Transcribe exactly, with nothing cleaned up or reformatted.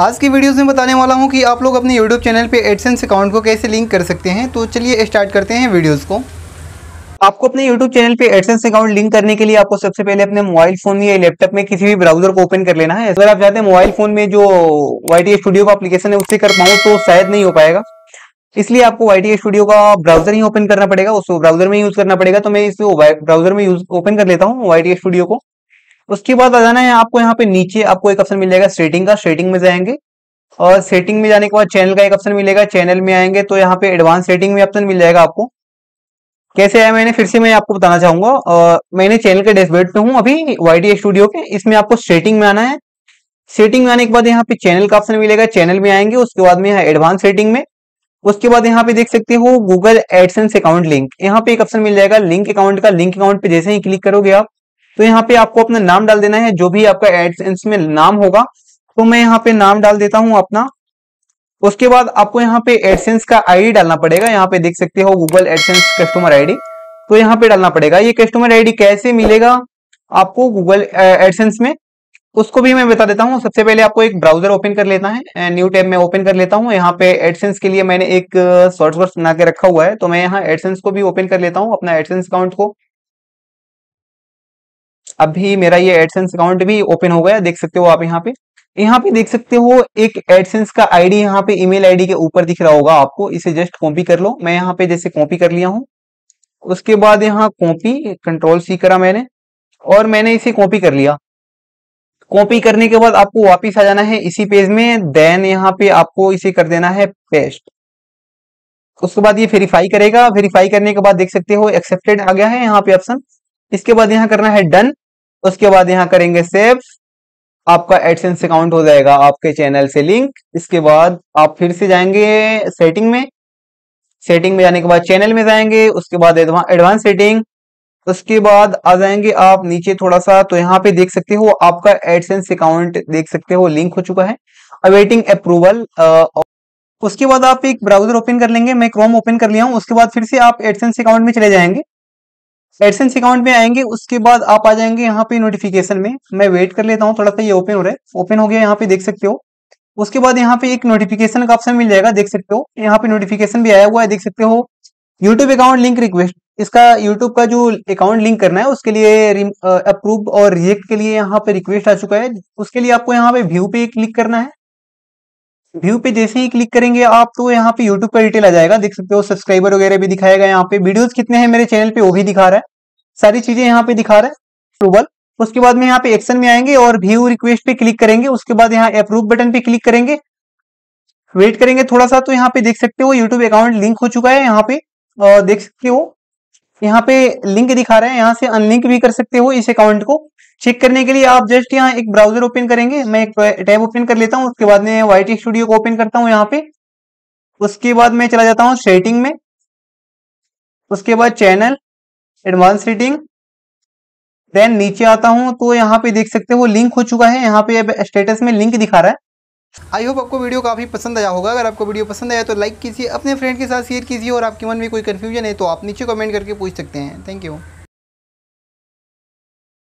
आज की वीडियोस में बताने वाला हूं कि आप लोग अपने YouTube चैनल पे एडसेंस अकाउंट को कैसे लिंक कर सकते हैं। तो चलिए स्टार्ट करते हैं वीडियोस को। आपको अपने YouTube चैनल पे एडसेंस अकाउंट लिंक करने के लिए आपको सबसे पहले अपने मोबाइल फोन या लैपटॉप में किसी भी ब्राउजर को ओपन कर लेना है। अगर आप चाहते हैं मोबाइल फोन में जो वाई टी स्टूडियो का एप्लीकेशन है उससे कर पाऊँ तो शायद नहीं हो पाएगा, इसलिए आपको वाई टी स्टूडियो का ब्राउजर ही ओपन करना पड़ेगा, उस ब्राउजर में यूज करना पड़ेगा। तो मैं इस ब्राउजर में यूज ओपन कर लेता हूँ वाई टी स्टूडियो को। उसके बाद आ जाना है आपको, यहाँ पे नीचे आपको एक ऑप्शन मिल जाएगा सेटिंग का। सेटिंग में जाएंगे और सेटिंग में जाने के बाद चैनल का एक ऑप्शन मिलेगा। चैनल में आएंगे तो यहाँ पे एडवांस सेटिंग में ऑप्शन मिल जाएगा। आपको कैसे आया मैंने फिर से मैं आपको बताना चाहूंगा। और मैंने चैनल के डैशबोर्ड पे हूँ अभी वाई टी स्टूडियो के, इसमें आपको सेटिंग में आना है। सेटिंग में आने के बाद यहाँ पे चैनल का ऑप्शन मिलेगा, चैनल में आएंगे। उसके बाद में यहाँ एडवांस सेटिंग में, उसके बाद यहाँ पे देख सकते हो गूगल एडसेंस अकाउंट लिंक, यहाँ पे एक ऑप्शन मिल जाएगा लिंक अकाउंट का। लिंक अकाउंट पे जैसे ही क्लिक करोगे आप तो यहाँ पे आपको अपना नाम डाल देना है, जो भी आपका एडसेंस में नाम होगा। तो मैं यहाँ पे नाम डाल देता हूँ अपना। उसके बाद आपको यहाँ पे एडसेंस का आईडी डालना पड़ेगा। यहाँ पे देख सकते हो गूगल एडसेंस कस्टमर आईडी, तो यहाँ पे डालना पड़ेगा। ये कस्टमर आईडी कैसे मिलेगा आपको गूगल एडसेंस में, उसको भी मैं बता देता हूँ। सबसे पहले आपको एक ब्राउजर ओपन कर लेना है, न्यू टैब में ओपन कर लेता हूँ। यहाँ पे एडसेंस के लिए मैंने एक शॉर्ट वर्ड्स बना के रखा हुआ है, तो मैं यहाँ एडसेंस को भी ओपन कर लेता हूँ, अपना एडसेंस अकाउंट को। अभी मेरा ये एडसेंस अकाउंट भी ओपन हो गया, देख सकते हो आप। यहाँ पे यहाँ पे देख सकते हो एक एडसेंस का आईडी यहाँ पे ईमेल आईडी के ऊपर दिख रहा होगा आपको, इसे जस्ट कॉपी कर लो। मैं यहाँ पे जैसे कॉपी कर लिया हूँ, उसके बाद यहाँ कॉपी कंट्रोल सी करा मैंने और मैंने इसे कॉपी कर लिया। कॉपी करने के बाद आपको वापिस आ जाना है इसी पेज में, देन यहाँ पे आपको इसे कर देना है पेस्ट। उसके बाद ये वेरीफाई करेगा, वेरीफाई करने के बाद देख सकते हो एक्सेप्टेड आ गया है यहाँ पे ऑप्शन। इसके बाद यहाँ करना है डन, उसके बाद यहाँ करेंगे सेव, आपका एडसेंस अकाउंट हो जाएगा आपके चैनल से लिंक। इसके बाद आप फिर से जाएंगे सेटिंग में, सेटिंग में जाने के बाद चैनल में जाएंगे, उसके बाद एडवांस सेटिंग, उसके बाद आ जाएंगे आप नीचे थोड़ा सा। तो यहाँ पे देख सकते हो आपका एडसेंस अकाउंट देख सकते हो लिंक हो चुका है, अवेटिंग अप्रूवल। उसके बाद आप एक ब्राउजर ओपन कर लेंगे, मैं क्रोम ओपन कर लिया हूँ। उसके बाद फिर से आप एडसेंस अकाउंट में चले जाएंगे, एडसेंस अकाउंट में आएंगे। उसके बाद आप आ जाएंगे यहाँ पे नोटिफिकेशन में। मैं वेट कर लेता हूँ थोड़ा सा, ये ओपन हो रहा है, ओपन हो गया यहाँ पे देख सकते हो। उसके बाद यहाँ पे एक नोटिफिकेशन का ऑप्शन मिल जाएगा, देख सकते हो यहाँ पे नोटिफिकेशन भी आया हुआ है, देख सकते हो यूट्यूब अकाउंट लिंक रिक्वेस्ट। इसका यूट्यूब का जो अकाउंट लिंक करना है उसके लिए अप्रूव और रिजेक्ट के लिए यहाँ पे रिक्वेस्ट आ चुका है। उसके लिए आपको यहाँ पे व्यू पे क्लिक करना है। व्यू पे जैसे ही क्लिक करेंगे आप तो यहाँ पे यूट्यूब का डिटेल आ जाएगा, देख सकते हो सब्सक्राइबर वगैरह भी दिखाएगा, यहाँ पे वीडियोस कितने हैं मेरे चैनल पे वो भी दिखा रहा है, सारी चीजें यहाँ पे दिखा रहा है अप्रूवल। उसके बाद में यहाँ पे एक्शन में आएंगे और व्यू रिक्वेस्ट पे क्लिक करेंगे। उसके बाद यहाँ अप्रूव बटन पे क्लिक करेंगे, वेट करेंगे थोड़ा सा। तो यहाँ पे देख सकते हो यूट्यूब अकाउंट लिंक हो चुका है, यहाँ पे देख सकते हो यहाँ पे लिंक दिखा रहा है, यहाँ से अनलिंक भी कर सकते हो इस अकाउंट को। चेक करने के लिए आप जस्ट यहाँ एक ब्राउजर ओपन करेंगे, मैं एक टैब ओपन कर लेता हूँ। उसके बाद में वाई टी स्टूडियो को ओपन करता हूँ यहाँ पे। उसके बाद मैं चला जाता हूँ सेटिंग में, उसके बाद चैनल, एडवांस सेटिंग, देन नीचे आता हूँ। तो यहाँ पे देख सकते हो लिंक हो चुका है, यहाँ पे अब स्टेटस में लिंक दिखा रहा है। आई होप आपको वीडियो काफ़ी पसंद आया होगा। अगर आपको वीडियो पसंद आया तो लाइक कीजिए, अपने फ्रेंड के साथ शेयर कीजिए, और आपके मन में कोई कन्फ्यूजन है तो आप नीचे कमेंट करके पूछ सकते हैं। Thank you.